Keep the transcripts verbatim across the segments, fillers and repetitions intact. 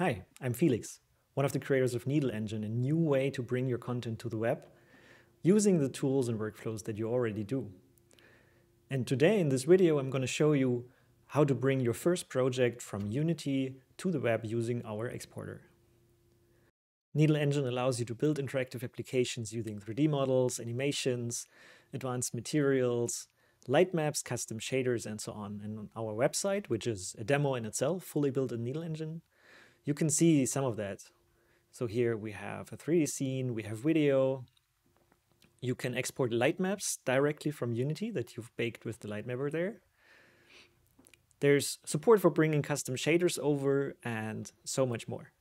Hi, I'm Felix, one of the creators of Needle Engine, a new way to bring your content to the web using the tools and workflows that you already do. And today in this video, I'm going to show you how to bring your first project from Unity to the web using our exporter. Needle Engine allows you to build interactive applications using three D models, animations, advanced materials, light maps, custom shaders, and so on. And on our website, which is a demo in itself, fully built in Needle Engine, you can see some of that. So here we have a three D scene, we have video. You can export light maps directly from Unity that you've baked with the light mapper there. There's support for bringing custom shaders over and so much more.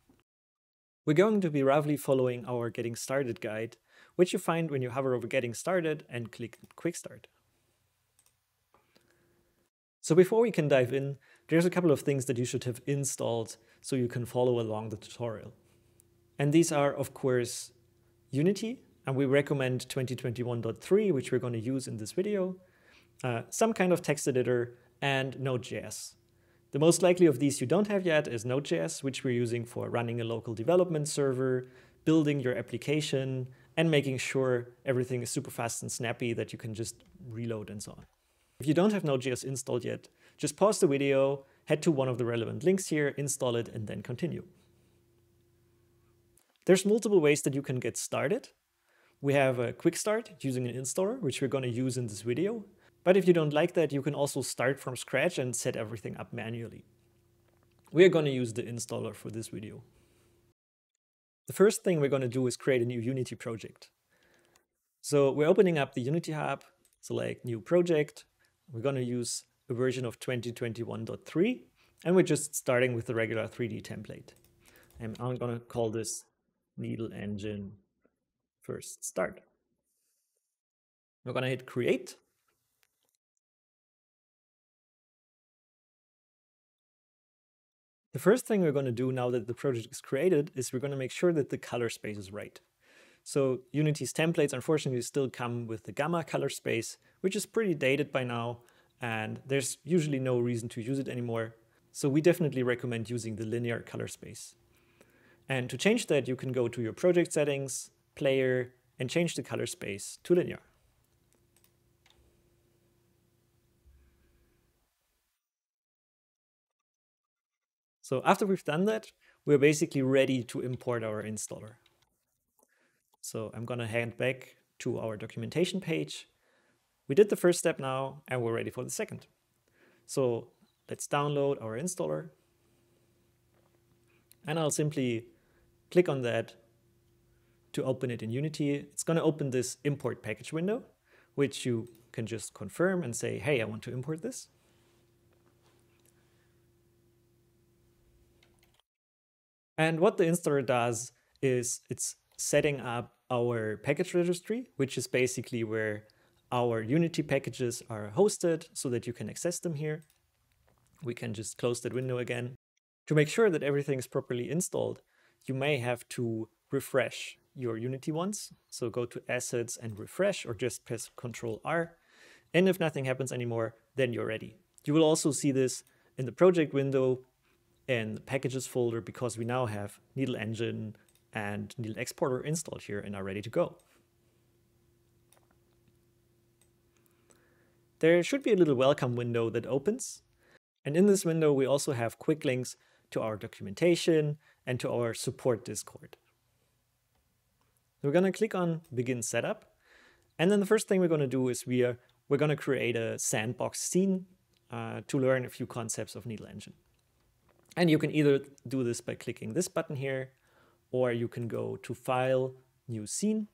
We're going to be roughly following our Getting Started guide, which you find when you hover over Getting Started and click Quick Start. So before we can dive in, there's a couple of things that you should have installed so you can follow along the tutorial. And these are, of course, Unity, and we recommend twenty twenty-one point three, which we're going to use in this video, uh, some kind of text editor, and node dot J S. The most likely of these you don't have yet is node dot J S, which we're using for running a local development server, building your application, and making sure everything is super fast and snappy that you can just reload and so on. If you don't have node dot J S installed yet, just pause the video, head to one of the relevant links here, install it, and then continue. There's multiple ways that you can get started. We have a quick start using an installer, which we're going to use in this video. But if you don't like that, you can also start from scratch and set everything up manually. We're going to use the installer for this video. The first thing we're going to do is create a new Unity project. So we're opening up the Unity Hub, select New Project. We're going to use a version of twenty twenty-one point three, and we're just starting with the regular three D template. And I'm going to call this Needle Engine First Start. We're going to hit Create. The first thing we're going to do now that the project is created is we're going to make sure that the color space is right. So Unity's templates, unfortunately, still come with the gamma color space, which is pretty dated by now, and there's usually no reason to use it anymore. So we definitely recommend using the linear color space. And to change that, you can go to your project settings, player, and change the color space to linear. So after we've done that, we're basically ready to import our installer. So I'm going to head back to our documentation page. We did the first step now, and we're ready for the second. So let's download our installer. And I'll simply click on that to open it in Unity. It's going to open this import package window, which you can just confirm and say, hey, I want to import this. And what the installer does is it's setting up our package registry, which is basically where our Unity packages are hosted so that you can access them here. We can just close that window again. To make sure that everything is properly installed, you may have to refresh your Unity once. So go to Assets and Refresh, or just press control R. And if nothing happens anymore, then you're ready. You will also see this in the project window in the Packages folder, because we now have Needle Engine and Needle Exporter installed here and are ready to go. There should be a little welcome window that opens. And in this window, we also have quick links to our documentation and to our support Discord. We're going to click on Begin Setup. And then the first thing we're going to do is we are, we're going to create a sandbox scene uh, to learn a few concepts of Needle Engine. And you can either do this by clicking this button here, or you can go to File, New Scene,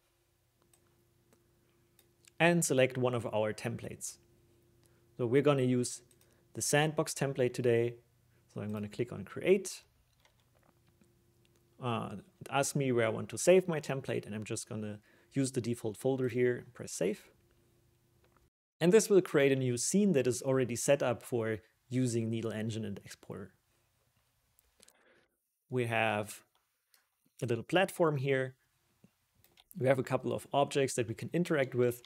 and select one of our templates. So we're going to use the sandbox template today. So I'm going to click on Create. Uh, ask me where I want to save my template, and I'm just going to use the default folder here and press Save. And this will create a new scene that is already set up for using Needle Engine and Exporter. We have a little platform here. We have a couple of objects that we can interact with.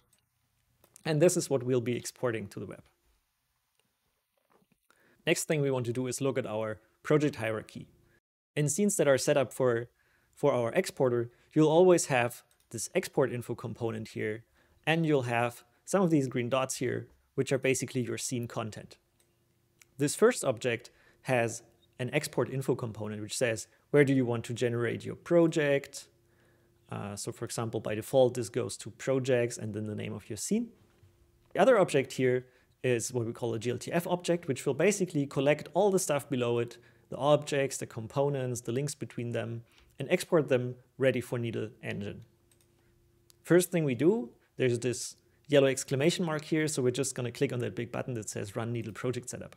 And this is what we'll be exporting to the web. Next thing we want to do is look at our project hierarchy. in scenes that are set up for, for our exporter, you'll always have this export info component here, and you'll have some of these green dots here, which are basically your scene content. This first object has an export info component, which says, where do you want to generate your project? Uh, so for example, by default, this goes to projects and then the name of your scene. The other object here is what we call a G L T F object, which will basically collect all the stuff below it, the objects, the components, the links between them, and export them ready for Needle Engine. First thing we do, there's this yellow exclamation mark here, so we're just going to click on that big button that says Run Needle Project Setup.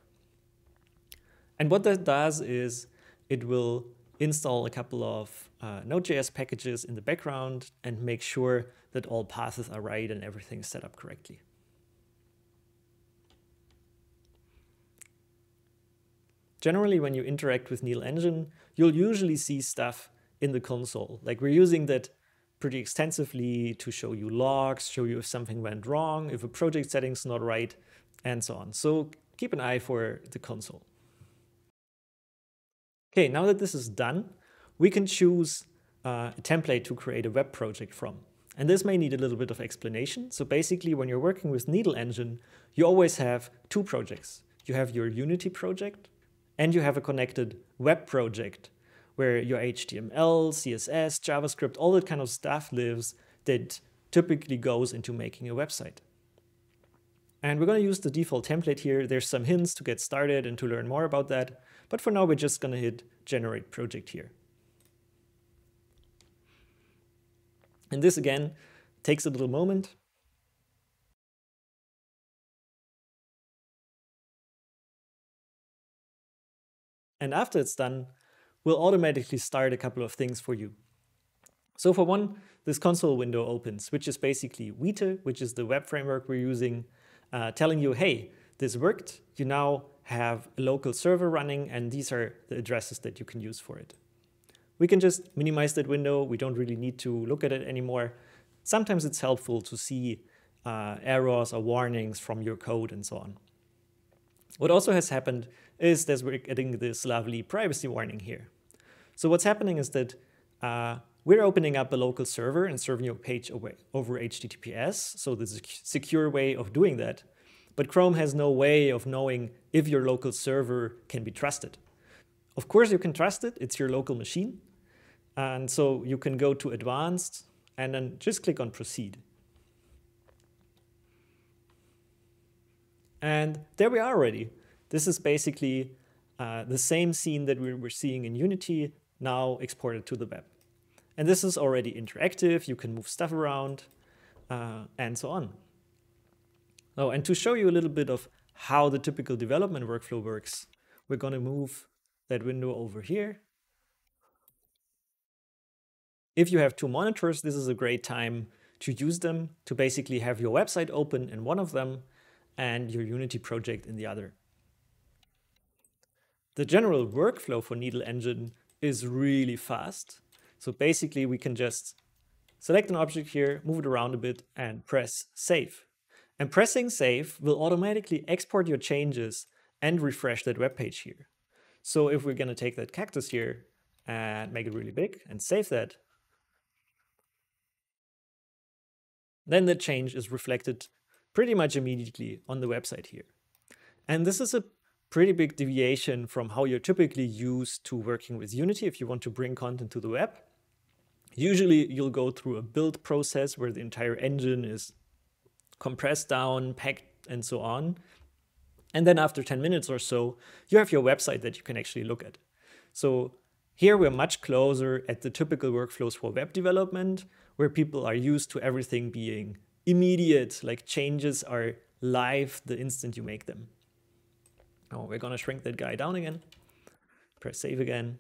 And what that does is it will install a couple of uh, node dot J S packages in the background and make sure that all paths are right and everything's set up correctly. Generally, when you interact with Needle Engine, you'll usually see stuff in the console. Like, we're using that pretty extensively to show you logs, show you if something went wrong, if a project setting's not right, and so on. So keep an eye for the console. Okay, now that this is done, we can choose uh, a template to create a web project from. And this may need a little bit of explanation. So basically, when you're working with Needle Engine, you always have two projects. You have your Unity project, and you have a connected web project where your H T M L, C S S, JavaScript, all that kind of stuff lives that typically goes into making a website. And we're going to use the default template here. There's some hints to get started and to learn more about that. But for now, we're just going to hit Generate Project here. And this, again, takes a little moment. And after it's done, we'll automatically start a couple of things for you. So for one, this console window opens, which is basically Vita, which is the web framework we're using, uh, telling you, hey, this worked. You now have a local server running, and these are the addresses that you can use for it. We can just minimize that window. We don't really need to look at it anymore. Sometimes it's helpful to see uh, errors or warnings from your code and so on. What also has happened is that we're getting this lovely privacy warning here. So what's happening is that uh, we're opening up a local server and serving your page away over H T T P S, so there's a secure way of doing that. But Chrome has no way of knowing if your local server can be trusted. Of course you can trust it, it's your local machine. And so you can go to Advanced and then just click on Proceed. And there we are already. This is basically uh, the same scene that we were seeing in Unity, now exported to the web. And this is already interactive, you can move stuff around, uh, and so on. Oh, and to show you a little bit of how the typical development workflow works, we're going to move that window over here. If you have two monitors, this is a great time to use them, to basically have your website open in one of them and your Unity project in the other. The general workflow for Needle Engine is really fast. So basically, we can just select an object here, move it around a bit, and press Save. And pressing save will automatically export your changes and refresh that web page here. So if we're going to take that cactus here and make it really big and save that, then the change is reflected pretty much immediately on the website here. And this is a pretty big deviation from how you're typically used to working with Unity if you want to bring content to the web. Usually you'll go through a build process where the entire engine is compressed down, packed, and so on. And then after ten minutes or so, you have your website that you can actually look at. So here we're much closer at the typical workflows for web development, where people are used to everything being immediate, like changes are live the instant you make them. Oh, we're going to shrink that guy down again. Press save again.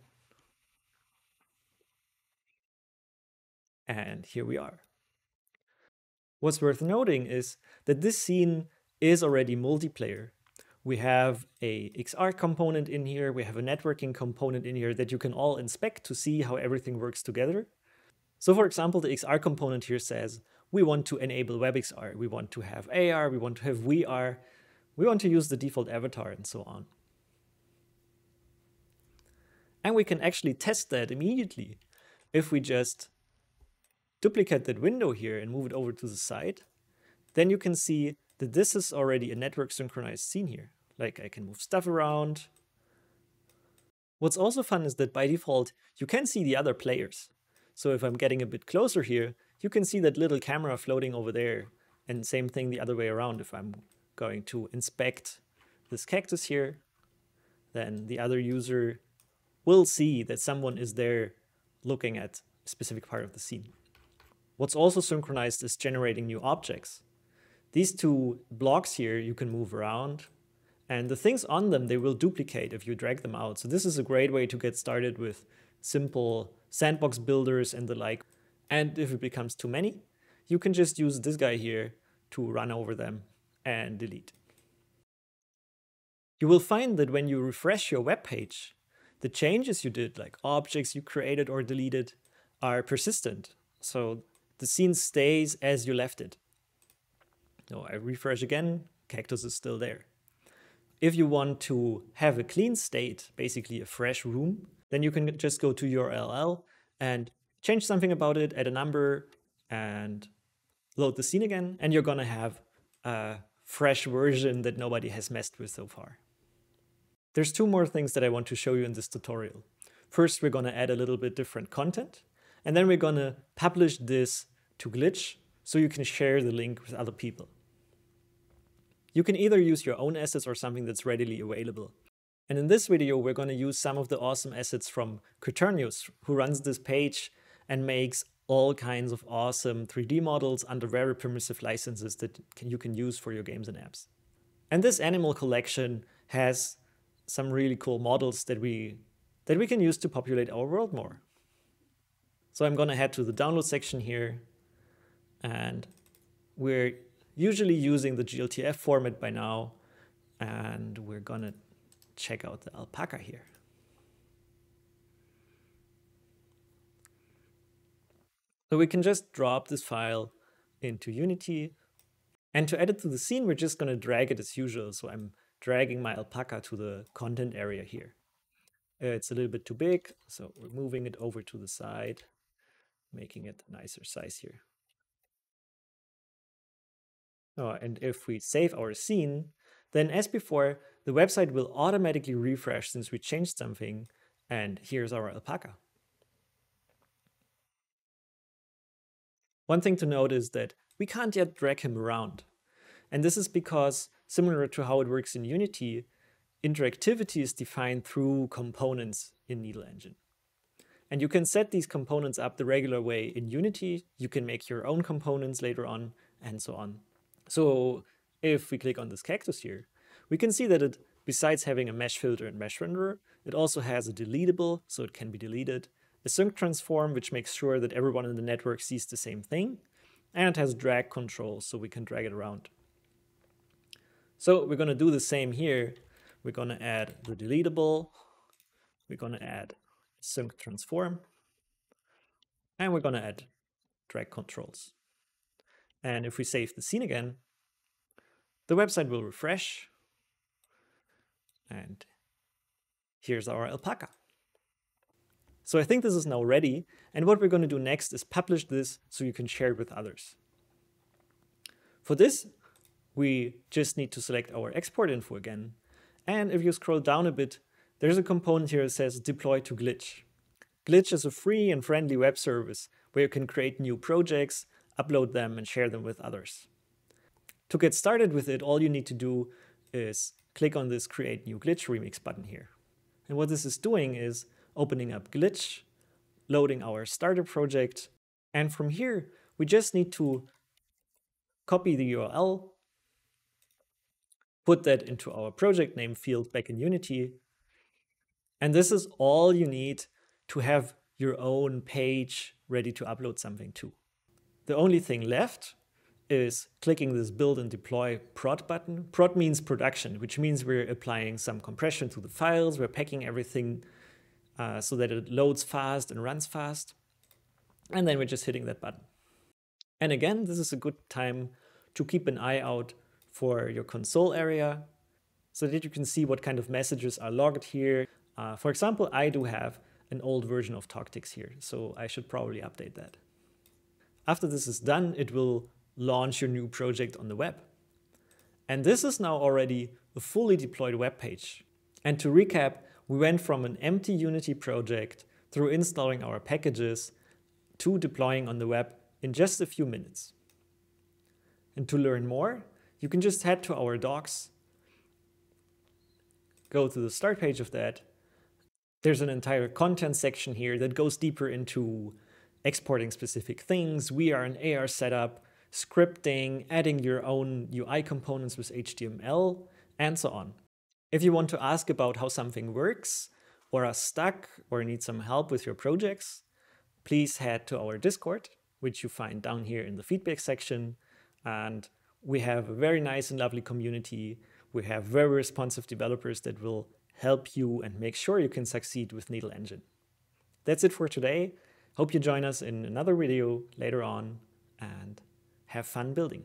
And here we are. What's worth noting is that this scene is already multiplayer. We have a X R component in here, we have a networking component in here that you can all inspect to see how everything works together. So for example, the X R component here says, we want to enable Web X R, we want to have A R, we want to have V R, we want to use the default avatar and so on. And we can actually test that immediately. If we just duplicate that window here and move it over to the side, then you can see that this is already a network synchronized scene here. Like I can move stuff around. What's also fun is that by default, you can see the other players. So if I'm getting a bit closer here, you can see that little camera floating over there. And same thing the other way around. If I'm going to inspect this cactus here, then the other user will see that someone is there looking at a specific part of the scene. What's also synchronized is generating new objects. These two blocks here you can move around, and the things on them, they will duplicate if you drag them out. So this is a great way to get started with simple sandbox builders and the like. And if it becomes too many, you can just use this guy here to run over them and delete. You will find that when you refresh your web page, the changes you did, like objects you created or deleted, are persistent. So the scene stays as you left it. So I refresh again, cactus is still there. If you want to have a clean state, basically a fresh room, then you can just go to your L L and change something about it, add a number, and load the scene again, and you're gonna have a fresh version that nobody has messed with so far. There's two more things that I want to show you in this tutorial. First, we're gonna add a little bit different content, and then we're gonna publish this to Glitch so you can share the link with other people. You can either use your own assets or something that's readily available. And in this video, we're gonna use some of the awesome assets from Quaternius, who runs this page and makes all kinds of awesome three D models under very permissive licenses that can, you can use for your games and apps. And this animal collection has some really cool models that we, that we can use to populate our world more. So I'm gonna head to the download section here, and we're usually using the G L T F format by now, and we're gonna check out the alpaca here. So we can just drop this file into Unity, and to add it to the scene, we're just gonna drag it as usual. So I'm dragging my alpaca to the content area here. Uh, it's a little bit too big, so we're moving it over to the side, making it a nicer size here. Oh, and if we save our scene, then as before, the website will automatically refresh since we changed something, and here's our alpaca. One thing to note is that we can't yet drag him around. And this is because, similar to how it works in Unity, interactivity is defined through components in Needle Engine. And you can set these components up the regular way in Unity. You can make your own components later on, and so on. So if we click on this cactus here, we can see that it, besides having a mesh filter and mesh renderer, it also has a deletable, so it can be deleted, a sync transform, which makes sure that everyone in the network sees the same thing, and it has drag control, so we can drag it around. So we're gonna do the same here. We're gonna add the deletable, we're gonna add sync transform, and we're gonna add drag controls. And if we save the scene again, the website will refresh, and here's our alpaca. So I think this is now ready, and what we're gonna do next is publish this so you can share it with others. For this, we just need to select our export info again. And if you scroll down a bit, there's a component here that says deploy to Glitch. Glitch is a free and friendly web service where you can create new projects, upload them, and share them with others. To get started with it, all you need to do is click on this Create New Glitch Remix button here. And what this is doing is opening up Glitch, loading our starter project, and from here, we just need to copy the U R L, put that into our project name field back in Unity. And this is all you need to have your own page ready to upload something to. The only thing left is clicking this build and deploy prod button. Prod means production, which means we're applying some compression to the files, we're packing everything uh, so that it loads fast and runs fast. And then we're just hitting that button. And again, this is a good time to keep an eye out for your console area so that you can see what kind of messages are logged here, Uh, for example, I do have an old version of Toctix here, so I should probably update that. After this is done, it will launch your new project on the web. And this is now already a fully deployed web page. And to recap, we went from an empty Unity project through installing our packages to deploying on the web in just a few minutes. And to learn more, you can just head to our docs, go to the start page of that. There's an entire content section here that goes deeper into exporting specific things. We are an A R setup, scripting, adding your own U I components with H T M L, and so on. If you want to ask about how something works, or are stuck, or need some help with your projects, please head to our Discord, which you find down here in the feedback section. And we have a very nice and lovely community. We have very responsive developers that will help you and make sure you can succeed with Needle Engine. That's it for today. Hope you join us in another video later on, and have fun building.